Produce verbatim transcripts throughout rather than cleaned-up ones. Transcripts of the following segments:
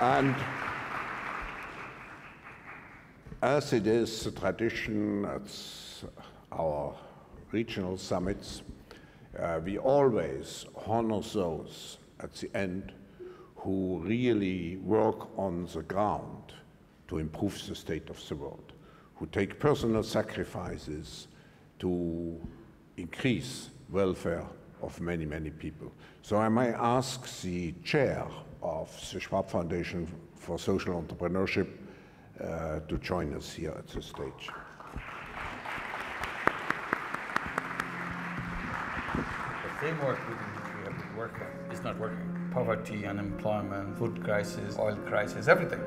And as it is the tradition at our regional summits, uh, we always honor those at the end who really work on the ground to improve the state of the world, who take personal sacrifices to increase welfare of many, many people. So I may ask the chair of the Schwab Foundation for Social Entrepreneurship uh, to join us here at the stage. The framework we have to work on is not working. Poverty, unemployment, food crisis, oil crisis, everything.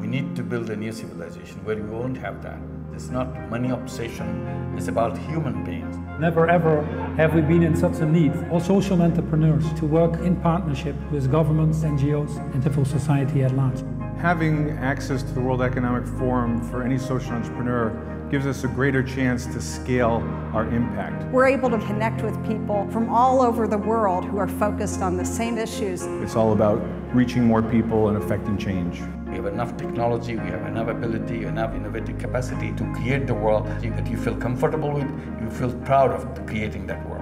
We need to build a new civilization where we won't have that. It's not money obsession, it's about human beings. Never ever have we been in such a need for social entrepreneurs to work in partnership with governments, N G Os, and civil society at large. Having access to the World Economic Forum for any social entrepreneur gives us a greater chance to scale our impact. We're able to connect with people from all over the world who are focused on the same issues. It's all about reaching more people and affecting change. We have enough technology, we have enough ability, enough innovative capacity to create the world that you feel comfortable with, you feel proud of creating that world.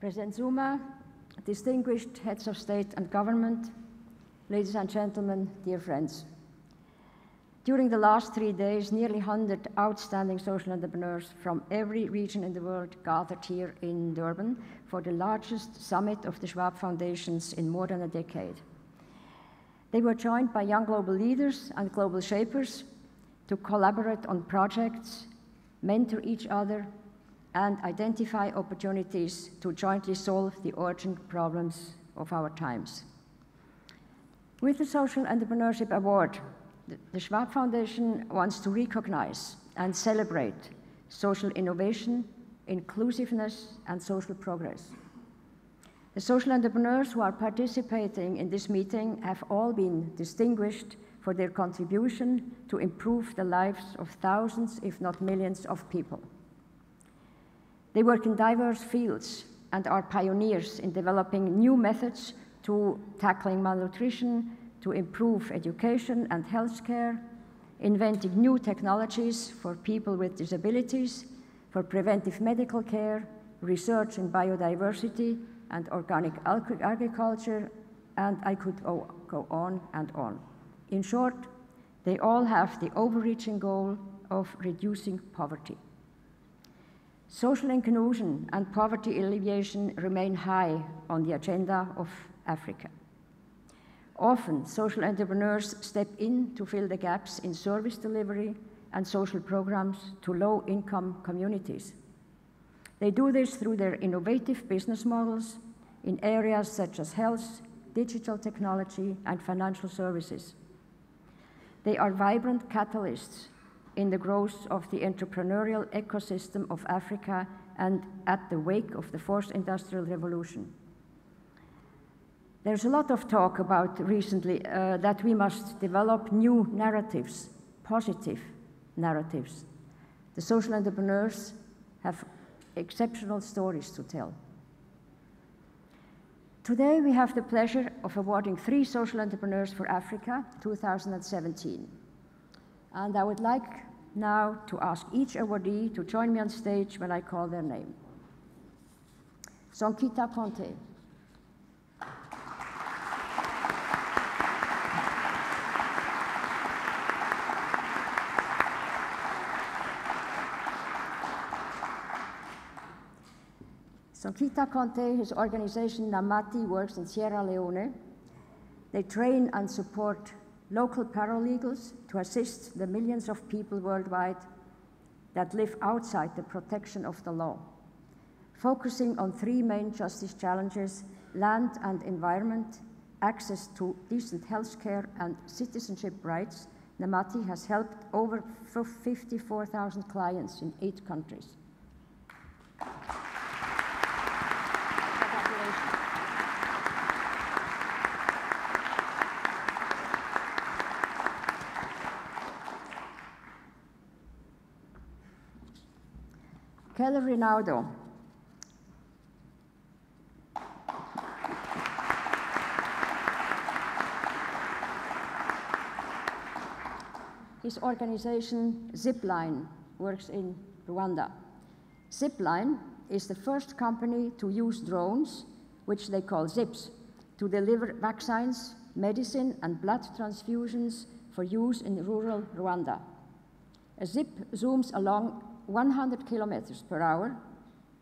President Zuma, distinguished heads of state and government, ladies and gentlemen, dear friends. During the last three days, nearly one hundred outstanding social entrepreneurs from every region in the world gathered here in Durban for the largest summit of the Schwab Foundations in more than a decade. They were joined by young global leaders and global shapers to collaborate on projects, mentor each other, and identify opportunities to jointly solve the urgent problems of our times. With the Social Entrepreneurship Award, the Schwab Foundation wants to recognize and celebrate social innovation, inclusiveness, and social progress. The social entrepreneurs who are participating in this meeting have all been distinguished for their contribution to improve the lives of thousands, if not millions, of people. They work in diverse fields and are pioneers in developing new methods to tackling malnutrition, to improve education and health care, inventing new technologies for people with disabilities, for preventive medical care, research in biodiversity and organic agriculture, and I could go on and on. In short, they all have the overreaching goal of reducing poverty. Social inclusion and poverty alleviation remain high on the agenda of Africa. Often, social entrepreneurs step in to fill the gaps in service delivery and social programs to low-income communities. They do this through their innovative business models in areas such as health, digital technology, and financial services. They are vibrant catalysts in the growth of the entrepreneurial ecosystem of Africa and at the wake of the fourth industrial revolution. There's a lot of talk about recently uh, that we must develop new narratives, positive narratives. The social entrepreneurs have exceptional stories to tell. Today we have the pleasure of awarding three social entrepreneurs for Africa two thousand seventeen. And I would like now to ask each awardee to join me on stage when I call their name. Sonkita Ponte. Sonkita Conteh, his organization Namati, works in Sierra Leone. They train and support local paralegals to assist the millions of people worldwide that live outside the protection of the law, focusing on three main justice challenges: land and environment, access to decent health care, and citizenship rights. Namati has helped over fifty-four thousand clients in eight countries. Keller Rinaldo. His organization, Zipline, works in Rwanda. Zipline is the first company to use drones, which they call zips, to deliver vaccines, medicine, and blood transfusions for use in rural Rwanda. A zip zooms along one hundred kilometers per hour,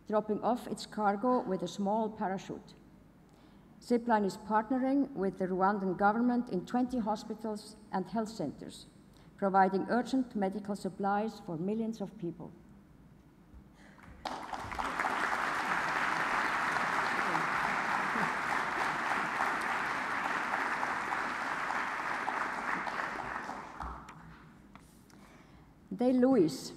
dropping off its cargo with a small parachute. Zipline is partnering with the Rwandan government in twenty hospitals and health centers, providing urgent medical supplies for millions of people. De Luis.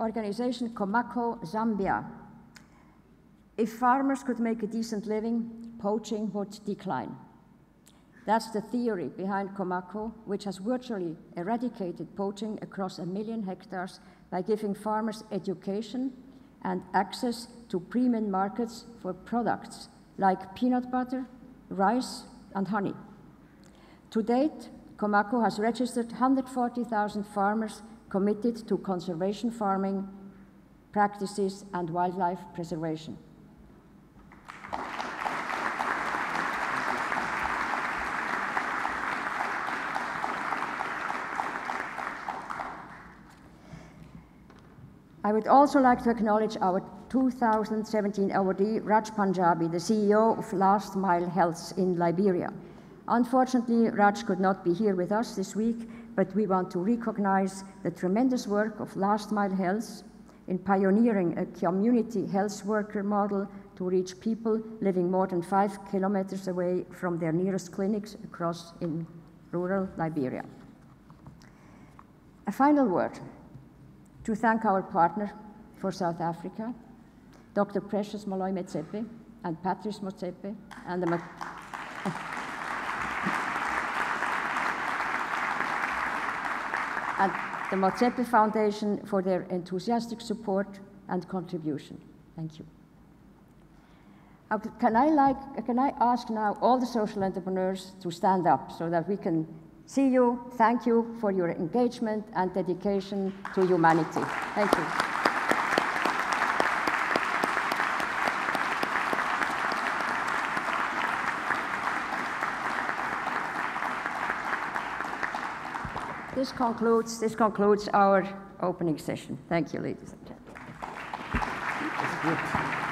Organization Comaco Zambia. If farmers could make a decent living, poaching would decline. That's the theory behind Comaco, which has virtually eradicated poaching across a million hectares by giving farmers education and access to premium markets for products like peanut butter, rice, and honey. To date, Comaco has registered one hundred forty thousand farmers committed to conservation farming practices and wildlife preservation. I would also like to acknowledge our two thousand seventeen awardee, Raj Panjabi, the C E O of Last Mile Health in Liberia. Unfortunately, Raj could not be here with us this week, but we want to recognize the tremendous work of Last Mile Health in pioneering a community health worker model to reach people living more than five kilometers away from their nearest clinics across in rural Liberia. A final word to thank our partner for South Africa, Doctor Precious Moloi-Metsepe and Patrice Motsepe, and the and the Motsepe Foundation for their enthusiastic support and contribution. Thank you. Can I, like, can I ask now all the social entrepreneurs to stand up so that we can see you, thank you for your engagement and dedication to humanity. Thank you. This concludes, this concludes our opening session. Thank you, ladies and gentlemen.